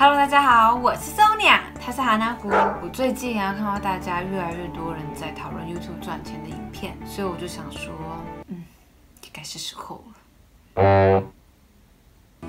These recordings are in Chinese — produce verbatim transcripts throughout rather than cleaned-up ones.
Hello， 大家好，我是 Sonia， 她是哈娜姑。我最近啊看到大家越来越多人在讨论 YouTube 赚钱的影片，所以我就想说，嗯，应该是时候了。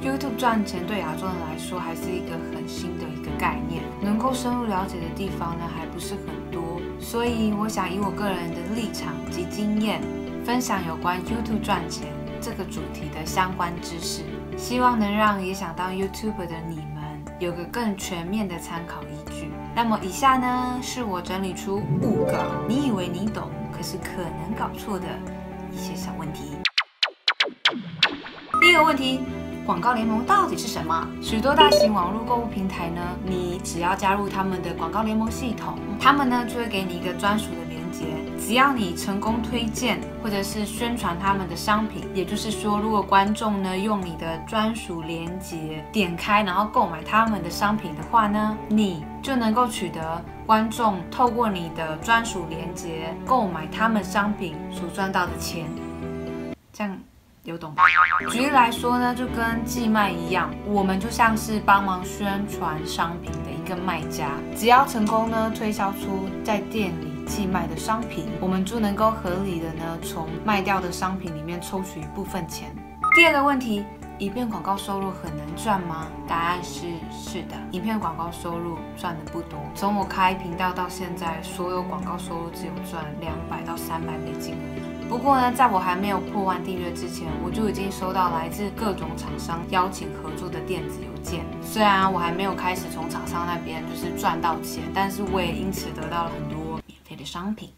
YouTube 赚钱对亚洲人来说还是一个很新的一个概念，能够深入了解的地方呢还不是很多，所以我想以我个人的立场及经验，分享有关 YouTube 赚钱这个主题的相关知识，希望能让也想当 YouTuber 的你们 有个更全面的参考依据。那么以下呢，是我整理出五个你以为你懂，可是可能搞错的一些小问题。第一个问题，广告联盟到底是什么？许多大型网络购物平台呢，你只要加入他们的广告联盟系统，他们呢就会给你一个专属的链接，只要你成功推荐或者是宣传他们的商品，也就是说，如果观众呢用你的专属链接点开，然后购买他们的商品的话呢，你就能够取得观众透过你的专属链接购买他们商品所赚到的钱。这样 有懂吗？举例来说呢，就跟寄卖一样，我们就像是帮忙宣传商品的一个卖家，只要成功呢推销出在店里寄卖的商品，我们就能够合理的呢从卖掉的商品里面抽取一部分钱。第二个问题，影片广告收入很难赚吗？答案是是的，影片广告收入赚的不多。从我开频道到现在，所有广告收入只有赚两百到三百美金而已。 不过呢，在我还没有破万订阅之前，我就已经收到来自各种厂商邀请合作的电子邮件。虽然我还没有开始从厂商那边就是赚到钱，但是我也因此得到了很多免费的商品。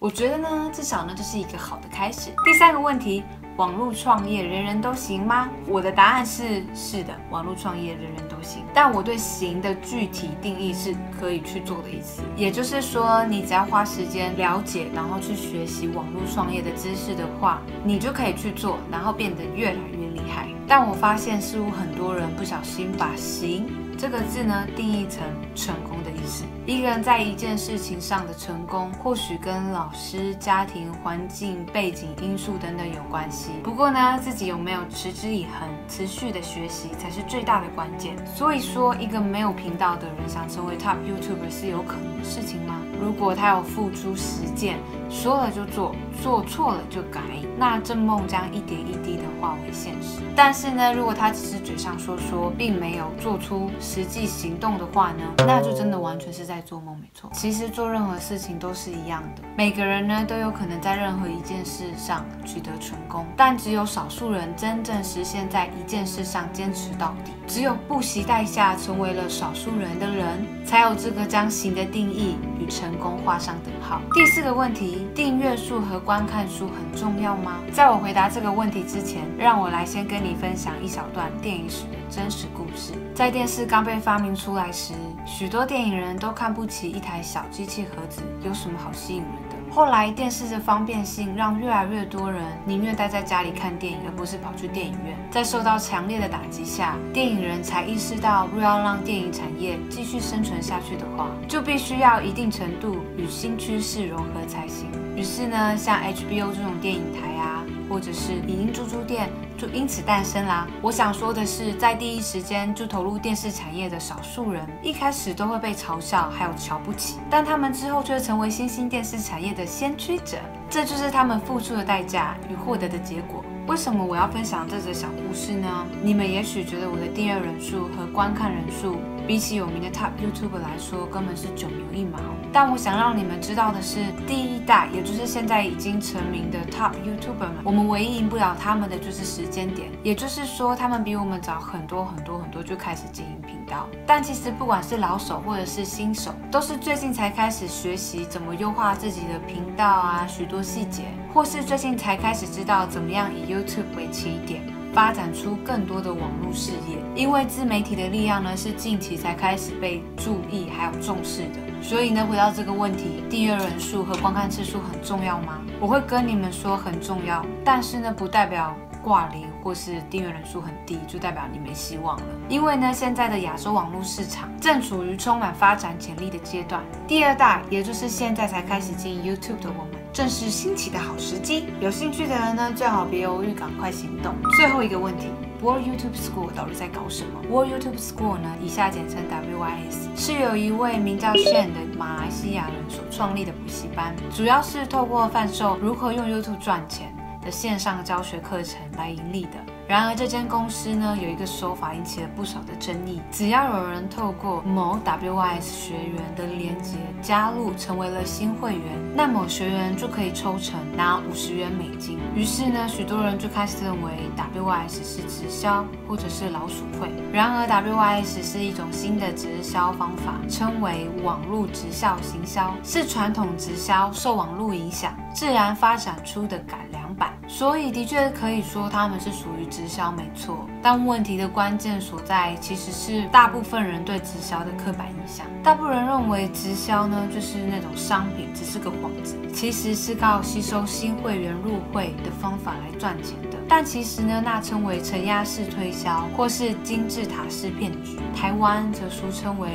我觉得呢，至少呢，这是一个好的开始。第三个问题，网络创业人人都行吗？我的答案是是的，网络创业人人都行。但我对“行”的具体定义是可以去做的意思，也就是说，你只要花时间了解，然后去学习网络创业的知识的话，你就可以去做，然后变得越来越厉害。但我发现，似乎很多人不小心把“行” 这个字呢，定义成成功的意思。一个人在一件事情上的成功，或许跟老师、家庭、环境、背景因素等等有关系。不过呢，自己有没有持之以恒、持续的学习，才是最大的关键。所以说，一个没有频道的人想成为 top YouTuber 是有可能的事情吗？如果他有付出实践，说了就做，做错了就改，那这梦将一点一滴的化为现实。但是呢，如果他只是嘴上说说，并没有做出 实际行动的话呢，那就真的完全是在做梦，没错。其实做任何事情都是一样的，每个人呢都有可能在任何一件事上取得成功，但只有少数人真正实现在一件事上坚持到底。只有不惜代价成为了少数人的人，才有资格将“行”的定义与成功画上等号。第四个问题，订阅数和观看数很重要吗？在我回答这个问题之前，让我来先跟你分享一小段电影史的真实故事。在电视 刚被发明出来时，许多电影人都看不起一台小机器盒子，有什么好吸引人的？后来电视的方便性让越来越多人宁愿待在家里看电影，而不是跑去电影院。在受到强烈的打击下，电影人才意识到，若要让电影产业继续生存下去的话，就必须要一定程度与新趋势融合才行。于是呢，像 H B O 这种电影台啊， 或者是影音猪猪店就因此诞生啦。我想说的是，在第一时间就投入电视产业的少数人，一开始都会被嘲笑还有瞧不起，但他们之后却成为新兴电视产业的先驱者，这就是他们付出的代价与获得的结果。 为什么我要分享这则小故事呢？你们也许觉得我的订阅人数和观看人数比起有名的 top YouTuber 来说根本是九牛一毛，但我想让你们知道的是，第一代也就是现在已经成名的 top YouTuber 们，我们唯一赢不了他们的就是时间点，也就是说他们比我们早很多很多很多就开始经营频道。但其实不管是老手或者是新手，都是最近才开始学习怎么优化自己的频道啊，许多细节，或是最近才开始知道怎么样以 YouTube 为起点，发展出更多的网络事业。因为自媒体的力量呢，是近期才开始被注意还有重视的。所以呢，回到这个问题，订阅人数和观看次数很重要吗？我会跟你们说很重要，但是呢，不代表 挂零或是订阅人数很低，就代表你没希望了。因为呢，现在的亚洲网络市场正处于充满发展潜力的阶段。第二代，也就是现在才开始经营 YouTube 的我们，正是兴起的好时机。有兴趣的人呢，最好别犹豫，赶快行动。最后一个问题 ，World YouTube School 到底在搞什么 ？World YouTube School 呢，以下简称 W Y S， 是由一位名叫 Sean 的马来西亚人所创立的补习班，主要是透过贩售如何用 YouTube 赚钱的线上教学课程来盈利的。 然而，这间公司呢有一个说法引起了不少的争议。只要有人透过某 W Y S 学员的连结加入，成为了新会员，那某学员就可以抽成拿五十元美金。于是呢，许多人就开始认为 W Y S 是直销或者是老鼠会。然而 ，W Y S 是一种新的直销方法，称为网络直销行销，是传统直销受网络影响自然发展出的改良版。所以，的确可以说他们是属于直销。 直销没错，但问题的关键所在其实是大部分人对直销的刻板印象。大部分人认为直销呢就是那种商品只是个幌子，其实是靠吸收新会员入会的方法来赚钱的。但其实呢，那称为承压式推销或是金字塔式骗局，台湾则俗称为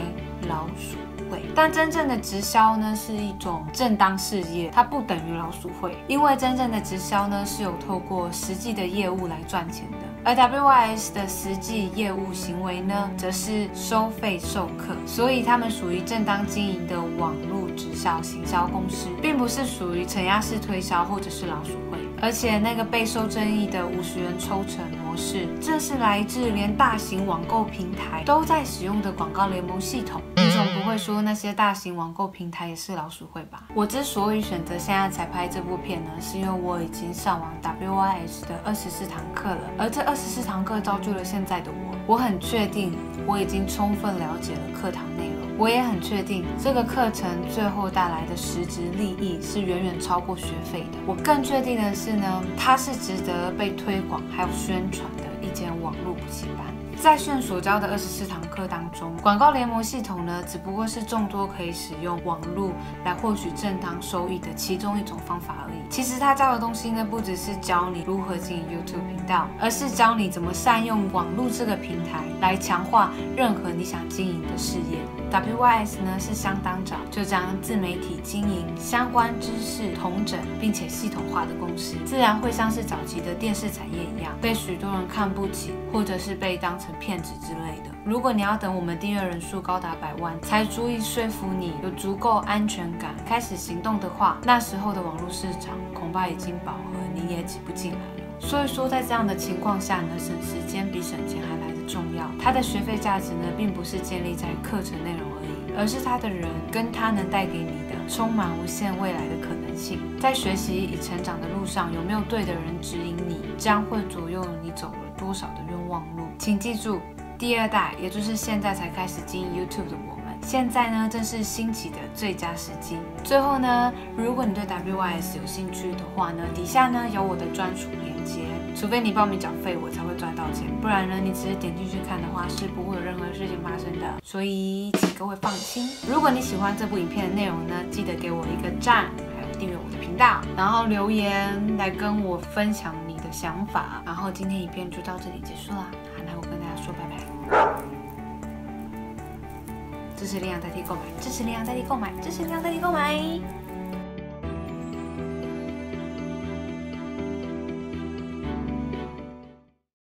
老鼠会。但真正的直销呢是一种正当事业，它不等于老鼠会，因为真正的直销呢是有透过实际的业务来赚钱的。 而 W Y S 的实际业务行为呢，则是收费授课，所以他们属于正当经营的网络直销行销公司，并不是属于承压式推销或者是老鼠会。而且那个备受争议的五十元抽成模式，正是来自连大型网购平台都在使用的广告联盟系统。 总不会说那些大型网购平台也是老鼠会吧？我之所以选择现在才拍这部片呢，是因为我已经上完 W Y S 的二十四堂课了，而这二十四堂课造就了现在的我。我很确定我已经充分了解了课堂内容，我也很确定这个课程最后带来的实质利益是远远超过学费的。我更确定的是呢，它是值得被推广还有宣传的一间网络补习班。 在Sean所教的二十四堂课当中，广告联盟系统呢，只不过是众多可以使用网络来获取正当收益的其中一种方法而已。其实他教的东西呢，不只是教你如何经营 YouTube 频道，而是教你怎么善用网络这个平台来强化任何你想经营的事业。W Y S 呢是相当早就将自媒体经营相关知识统整并且系统化的公司，自然会像是早期的电视产业一样，被许多人看不起，或者是被当成 骗子之类的。如果你要等我们订阅人数高达百万，才足以说服你有足够安全感开始行动的话，那时候的网络市场恐怕已经饱和，你也挤不进来了。所以说，在这样的情况下呢，省时间比省钱还来得重要。它的学费价值呢，并不是建立在课程内容而已，而是它的人跟它能带给你的充满无限未来的可能性。在学习与成长的路上，有没有对的人指引你，将会左右你走了多少的冤枉路。 请记住，第二代，也就是现在才开始经营 YouTube 的我们，现在呢正是兴起的最佳时机。最后呢，如果你对 W Y S 有兴趣的话呢，底下呢有我的专属链接，除非你报名缴费，我才会赚到钱，不然呢你只是点进去看的话，是不会有任何事情发生的。所以请各位放心。如果你喜欢这部影片的内容呢，记得给我一个赞，还有订阅我的频道，然后留言来跟我分享你的想法。然后今天影片就到这里结束啦。 说拜拜，支持力量代替购买，支持力量代替购买，支持力量代替购买。